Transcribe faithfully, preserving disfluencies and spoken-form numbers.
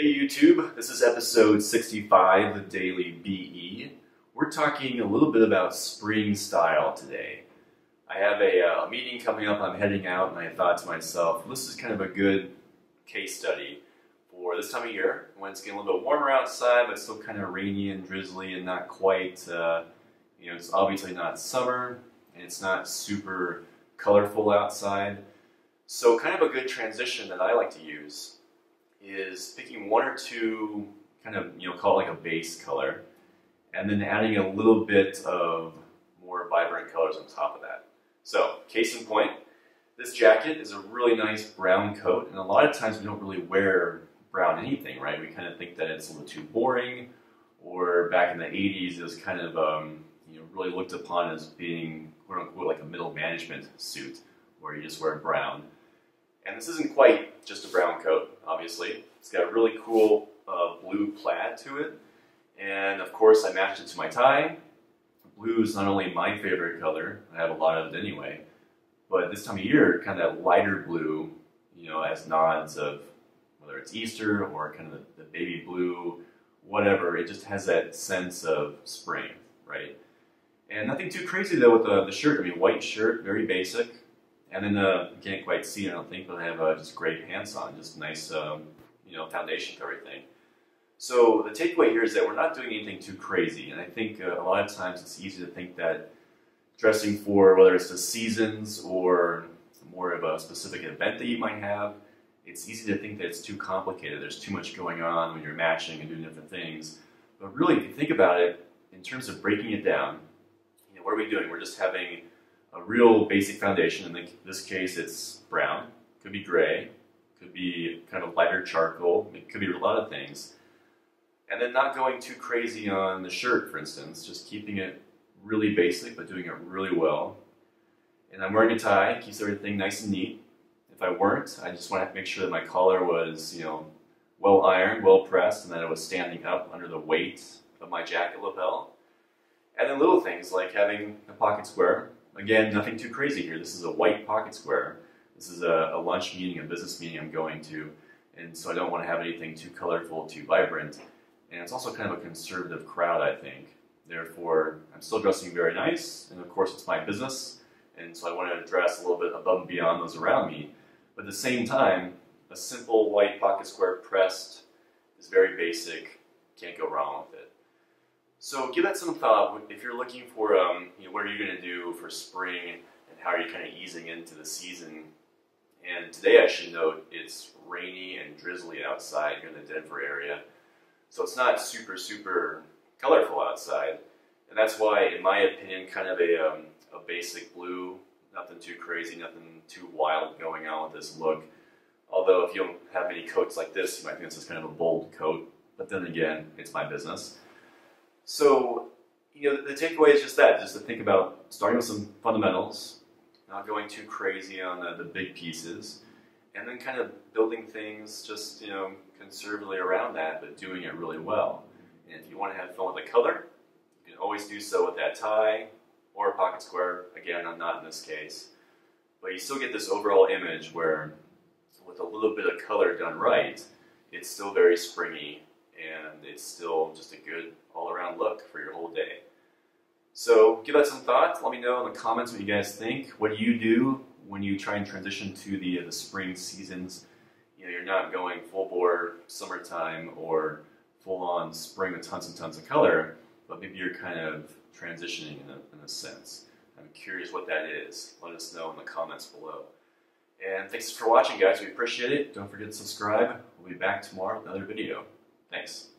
Hey YouTube, this is episode sixty-five of Daily B E. We're talking a little bit about spring style today. I have a uh, meeting coming up, I'm heading out, and I thought to myself, this is kind of a good case study for this time of year, when it's getting a little bit warmer outside, but still kind of rainy and drizzly and not quite, uh, you know, it's obviously not summer, and it's not super colorful outside. So kind of a good transition that I like to use is picking one or two, kind of, you know, call it like a base color, and then adding a little bit of more vibrant colors on top of that. So, case in point, this jacket is a really nice brown coat, and a lot of times we don't really wear brown anything, right? We kind of think that it's a little too boring, or back in the eighties, it was kind of, um, you know, really looked upon as being, quote-unquote, like a middle management suit, where you just wear brown. And this isn't quite just a brown coat, obviously. It's got a really cool uh, blue plaid to it. And of course, I matched it to my tie. Blue is not only my favorite color, I have a lot of it anyway, but this time of year, kind of that lighter blue, you know, as nods of whether it's Easter or kind of the, the baby blue, whatever, it just has that sense of spring, right? And nothing too crazy though with the, the shirt. I mean, white shirt, very basic. And then, uh, you can't quite see it, I don't think, but I have uh, just gray pants on, just nice, um, you know, foundation to everything. So the takeaway here is that we're not doing anything too crazy, and I think uh, a lot of times it's easy to think that dressing for, whether it's the seasons or more of a specific event that you might have, it's easy to think that it's too complicated, there's too much going on when you're matching and doing different things. But really, if you think about it, in terms of breaking it down, you know, what are we doing? We're just having a real basic foundation. In this case, it's brown, could be gray, could be kind of a lighter charcoal, it could be a lot of things. And then not going too crazy on the shirt, for instance, just keeping it really basic, but doing it really well. And I'm wearing a tie, keeps everything nice and neat. If I weren't, I just want to make sure that my collar was, you know, well ironed, well pressed, and that it was standing up under the weight of my jacket lapel. And then little things like having a pocket square. Again, nothing too crazy here. This is a white pocket square. This is a, a lunch meeting, a business meeting I'm going to, and so I don't want to have anything too colorful, too vibrant. And it's also kind of a conservative crowd, I think. Therefore, I'm still dressing very nice, and of course it's my business, and so I want to dress a little bit above and beyond those around me. But at the same time, a simple white pocket square pressed is very basic, can't go wrong with it. So give that some thought if you're looking for um, you know, what are you going to do for spring and how are you kind of easing into the season. And today I should note it's rainy and drizzly outside here in the Denver area. So it's not super, super colorful outside. And that's why, in my opinion, kind of a, um, a basic blue, nothing too crazy, nothing too wild going on with this look. Although if you don't have many coats like this, you might think this is kind of a bold coat. But then again, it's my business. So, you know, the takeaway is just that, just to think about starting with some fundamentals, not going too crazy on the, the big pieces, and then kind of building things just, you know, conservatively around that, but doing it really well. And if you want to have fun with the color, you can always do so with that tie or a pocket square. Again, I'm not in this case. But you still get this overall image where, with a little bit of color done right, it's still very springy. And it's still just a good all-around look for your whole day. So give that some thought. Let me know in the comments what you guys think. What do you do when you try and transition to the, uh, the spring seasons? You know, you're not going full bore summertime or full-on spring with tons and tons of color, but maybe you're kind of transitioning in a, in a sense. I'm curious what that is. Let us know in the comments below. And thanks for watching, guys. We appreciate it. Don't forget to subscribe. We'll be back tomorrow with another video. Thanks.